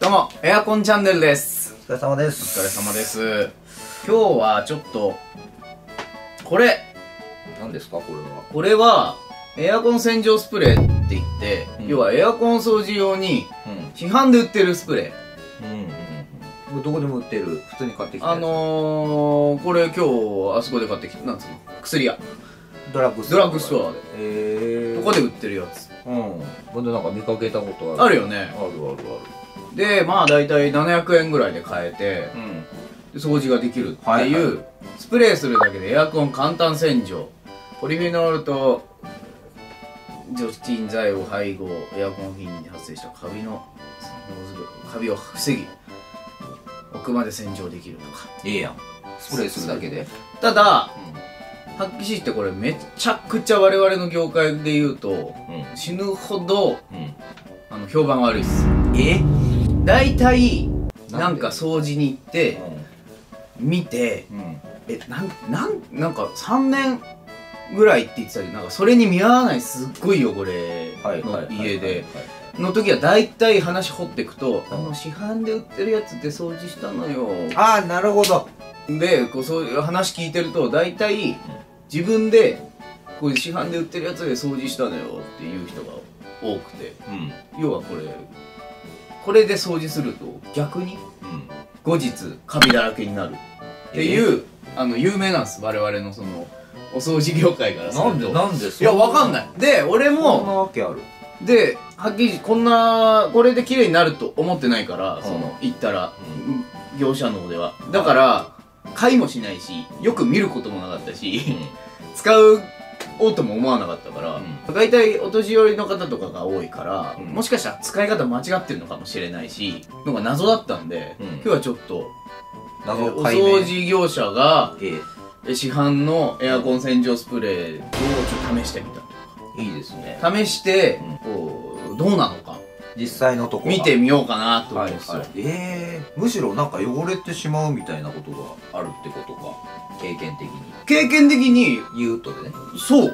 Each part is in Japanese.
どうも、エアコンチャンネルです。お疲れ様です。お疲れ様です。今日はちょっと、これ。何ですか、これは。これは、エアコン洗浄スプレーって言って、要はエアコン掃除用に、市販で売ってるスプレー。どこでも売ってる。普通に買ってきた。これ今日、あそこで買ってきた。なんつうの、薬屋。ドラッグストアで。ここで売ってるやつ。うん。なんか見かけたことある。あるよね。あるあるある。で、まあ大体700円ぐらいで買えて、掃除ができるっていう、スプレーするだけでエアコン簡単洗浄。ポリフェノールと除菌剤を配合、エアコン品に発生したカビを防ぎ、奥まで洗浄できるとか。ええやん。スプレーするだけで。ただ、はっきり言ってこれめちゃくちゃ我々の業界で言うと、死ぬほど、評判悪いっす。大体なんか掃除に行って見て、なんか3年ぐらいって言ってたけど、なんかそれに見合わないすっごい汚れの家での時は大体話掘っていくと、市販で売ってるやつで掃除したのよ。ああ、なるほど。で、こうそういう話聞いてると大体自分でこう市販で売ってるやつで掃除したのよっていう人が多くて、要はこれで掃除すると逆に後日カビだらけになるっていう、有名なんです、我々のそのお掃除業界からすると。なんでいや、わかんない。で、俺もそんなわけある。で、はっきりこれで綺麗になると思ってないから、その行ったら業者の方ではだから買いもしないし、よく見ることもなかったし、使おうとも思わなかったから、大体お年寄りの方とかが多いから、もしかしたら使い方間違ってるのかもしれないし、のが謎だったんで、今日はちょっと、お掃除業者が、市販のエアコン洗浄スプレーをちょっと試してみたとか。いいですね。試して、どうなのか。実際のところ見てみようかなと思うんですよ。むしろなんか汚れてしまうみたいなことがあるってことか、経験的に言うとね。そ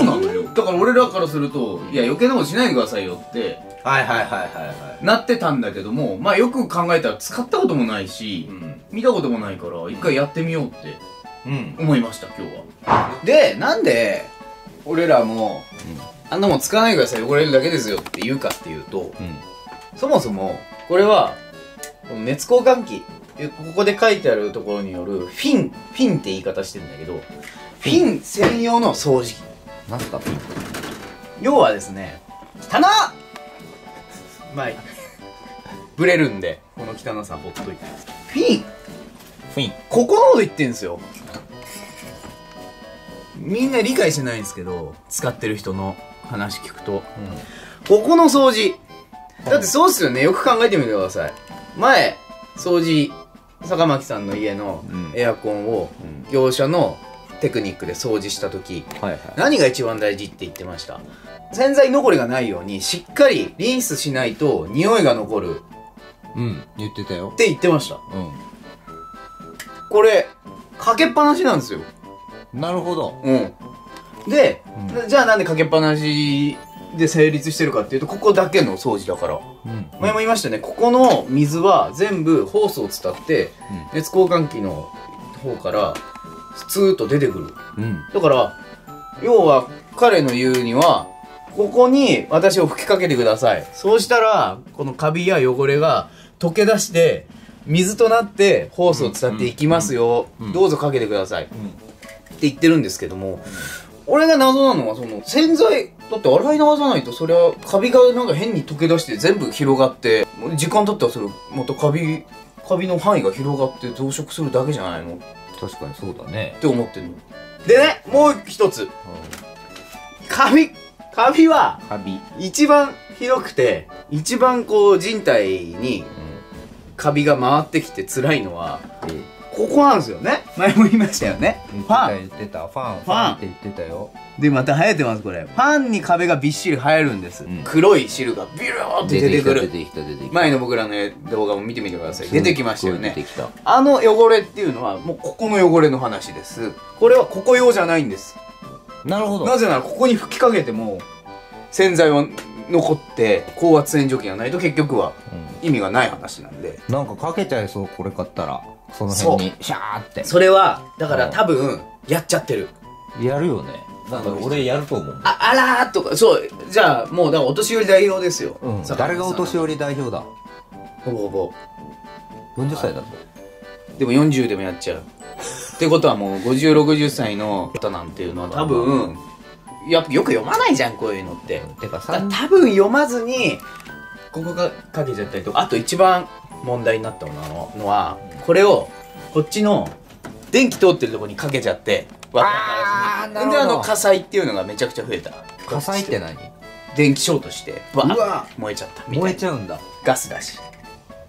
うなんだよ。だから俺らからすると、いや余計なことしないでくださいよってなってたんだけども、まあよく考えたら使ったこともないし、見たこともないから一回やってみようって思いました、今日は。で、なんで俺らもあんなもん使わないからさ、汚れるだけですよって言うかっていうと、そもそもこれは熱交換器、ここで書いてあるところによるフィンって言い方してるんだけど、フィン専用の掃除機。何すかフィン？要はですね、棚前ブレるんで、この汚さほっといて。フィンここのこと言ってんですよ。みんな理解してないんですけど、使ってる人の話聞くと、ここの掃除だってそうっすよね。よく考えてみてください。前掃除、坂巻さんの家のエアコンを業者のテクニックで掃除した時、何が一番大事って言ってました？洗剤残りがないようにしっかりリンスしないと匂いが残る。言ってたよって言ってました。これかけっぱなしなんですよ。なるほど。で、じゃあなんでかけっぱなしで成立してるかっていうと、ここだけの掃除だから。前も言いましたね、ここの水は全部ホースを伝って、熱交換器の方から、スーッと出てくる。だから、要は彼の言うには、ここに私を吹きかけてください。そうしたら、このカビや汚れが溶け出して、水となってホースを伝っていきますよ。どうぞかけてください。って言ってるんですけども、俺が謎なのはその洗剤だって洗い流さないと、それはカビがなんか変に溶け出して全部広がって、時間経ったらそれまたカビの範囲が広がって増殖するだけじゃないの。確かにそうだねって思ってるのでね。もう一つ、カビは一番ひどくて、一番こう人体にカビが回ってきて辛いのは、ここなんですよね。前も言いましたよね。ファンって言ってたよ。で、また生えてます、これ。ファンに壁がびっしり生えるんです。黒い汁がビューって出てくる。前の僕らの動画も見てみてください。出てきましたよね。あの汚れっていうのは、もうここの汚れの話です。これはここ用じゃないんです。なるほど。なぜなら、ここに吹きかけても、洗剤は残って、高圧洗浄機がないと結局は、意味がない話なんで、なんかかけちゃいそう、これ買ったらその辺にシャーって。それはだから多分やっちゃってる、やるよね。なんか俺やると思う。あらーとか。そう、じゃあもうだからお年寄り代表ですよ。誰がお年寄り代表だ。ほぼほぼ40歳だぞ。でも40でもやっちゃうってことはもう5060歳の方なんていうのは多分よく読まないじゃん、こういうのって。てかさ、多分読まずにここがかけちゃったりとか。あと一番問題になったのは、これをこっちの電気通ってるとこにかけちゃって、あー、なるほど。で、火災っていうのがめちゃくちゃ増えた。火災って何？電気ショートしてバーッ燃えちゃったみたいな。燃えちゃうんだ。ガスだし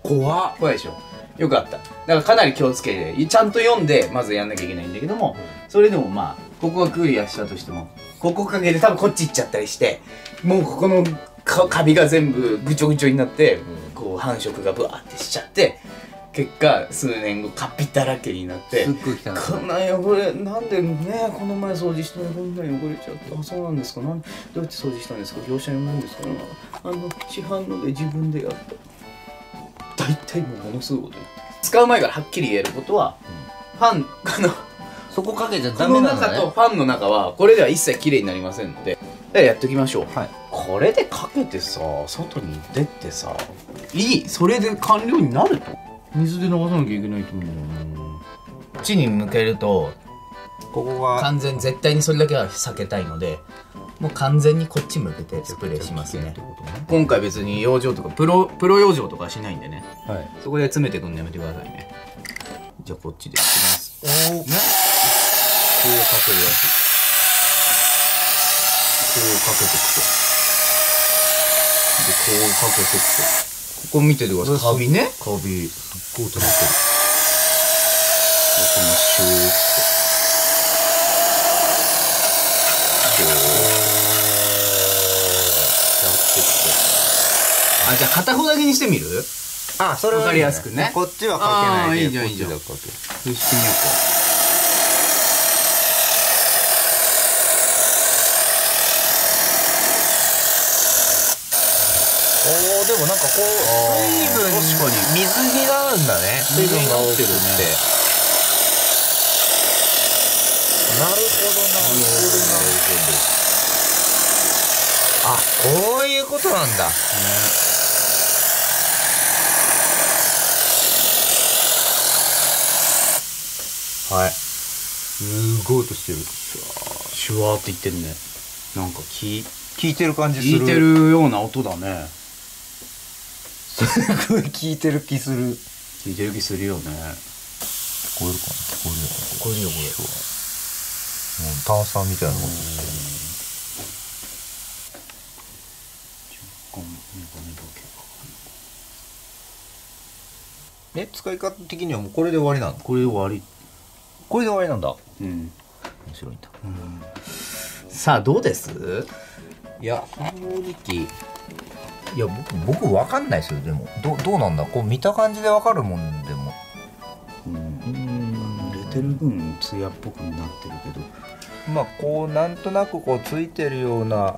怖っ。怖いでしょ。よかった。だからかなり気をつけてちゃんと読んでまずやんなきゃいけないんだけども、それでもまあここがクリアしたとしても、ここかけて多分こっち行っちゃったりして、もうここのカビが全部ぐちょぐちょになって、こう繁殖がブワーってしちゃって、結果数年後カピだらけになって、こんな汚れなんでね、この前掃除したらこんな汚れちゃって、あ、そうなんですか、なんどうやって掃除したんですか、業者になんですか、市販ので自分でやった、大体もうものすごいことになって、使う前からはっきり言えることは、ファンそこかけちゃダメなのね。この中とファンの中はこれでは一切きれいになりませんので、やっときましょう。はい、これでかけてさ、外に出ってさ、いい、それで完了になると。水で流さなきゃいけないと思う。こっちに向けると、ここが完全、絶対にそれだけは避けたいので、もう完全にこっち向けてスプレーしますね。今回別に養生とかプロ養生とかしないんでね。はい、そこで詰めてくんのやめてくださいね。じゃあこっちでいきます。おお。こうかけるやつ。こうかけてくと。で、こうかけてくと。ここ見ててください。カビね。カビ、すっごい溜まってる。このシューッと。シューッと。やってきて。あ、じゃあ片方だけにしてみる？あ、それはわかりやすくね。こっちはかけないで。いいじゃん、いいじゃん。こっちだけ。そうしてみようか。おー、でもなんかこう水分、確かに水着があるんだね。水分が多くて、なるほどなるほど。あ、こういうことなんだ。はい、すごい音してる。シュワーっていってるね。なんか聞いてる感じする。聞いてるような音だね。すごい聞いてる気する。聞いてる気するよね。聞こえるかな。聞こえるよ、これ。もう炭酸みたいなことしてる。え、使い方的にはもうこれで終わりなの？これで終わり。これで終わりなんだ。うん。面白いんだ。さあ、どうです？いや、正直。いや、僕分かんないですよ。でもどうなんだ、こう見た感じで分かるもんでも、出てる分ツヤっぽくなってるけど、まあこうなんとなくこうついてるような、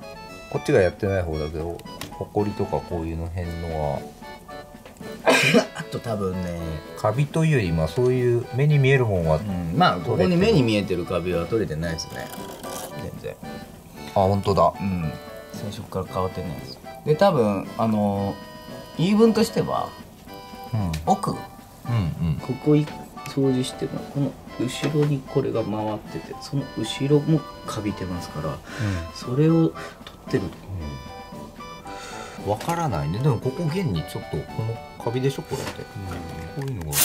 こっちがやってない方だけど、ほこりとかこういうの辺のはあと多分ね、カビというよりまあそういう目に見えるもんは、まあここに目に見えてるカビは取れてないですね、全然。あ、本当だ。うん。最初から変わってないです。で、多分言い分としては、奥、ここ掃除してもこの後ろにこれが回ってて、その後ろもかびてますから、それを取ってるとわからないね。でもここ現にちょっとこのカビでしょ、これって、こういうのが取れればなんか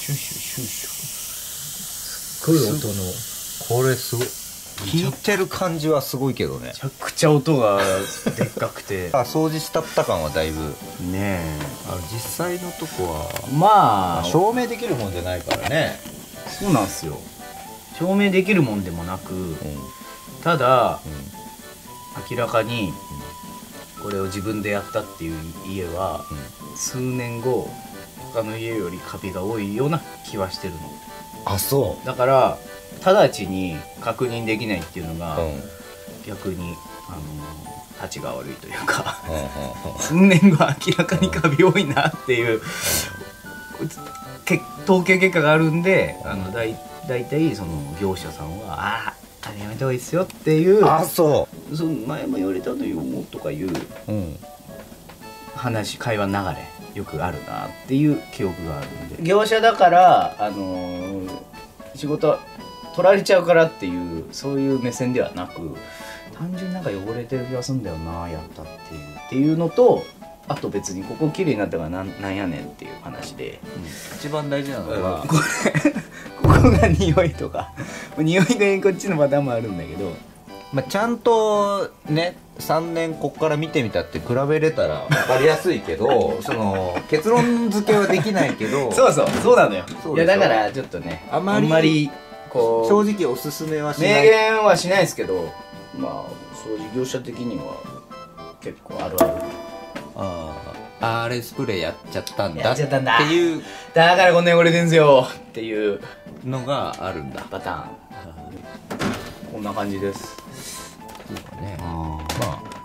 シュシュシュシュ、すごい音の。これすごい聞いてる感じはすごいけどね。めちゃくちゃ音がでっかくてあ、掃除したった感はだいぶねえ。あの実際のとこはまあ証明できるもんじゃないからね。そうなんですよ、証明できるもんでもなく、ただ、明らかにこれを自分でやったっていう家は、数年後他の家よりカビが多いような気はしてるの。あ、そうだから直ちに確認できないっていうのが、逆にたちが悪いというか寸面が明らかにカビ多いなっていう統計結果があるんで、大体その業者さんは「ああカビやめた方がいいですよ」っていう、あそうその前も言われたのよもとかいう話、会話の流れよくあるなっていう記憶があるんで、業者だから仕事取られちゃうからっていう、そういう目線ではなく、単純になんか汚れてる気がするんだよな、やったっていうのと、あと別にここ綺麗になったからなんやねんっていう話で、一番大事なのはここが匂いとか匂いがこっちのパターンもあるんだけど、まあちゃんとね3年こっから見てみたって比べれたら分かりやすいけどその結論付けはできないけどそうなのよ。いやだからちょっとね、あんまりこう正直おすすめはしない、明言はしないですけど、まあそういう業者的には結構あるある、あれスプレーやっちゃったんだっていう、だからこんな汚れてんすよっていうのがあるんだ、パターンこんな感じです。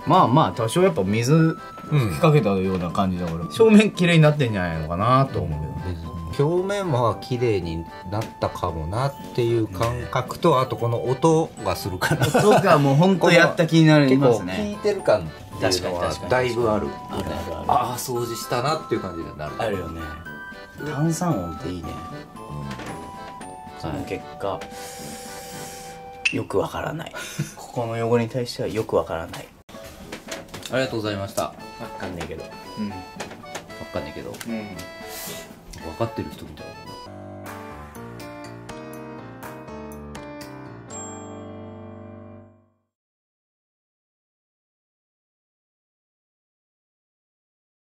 まあ多少やっぱ水吹きかけたような感じだから、正面綺麗になってんじゃないのかなと思うけど、表面は綺麗になったかもなっていう感覚と、あとこの音がするから、音がもう本当やった気になりますね。聞いてる感っていうのはだいぶある。ああ掃除したなっていう感じになる。あるよね。炭酸音っていいね。その結果よくわからない。ここの汚れに対してはよくわからない。ありがとうございました。わかんないけど。わかんないけど。分かってる人みたいな。